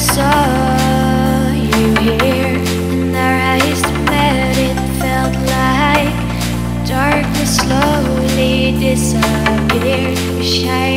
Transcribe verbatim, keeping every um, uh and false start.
saw you here, and our eyes met. It felt like darkness slowly disappeared. Wish I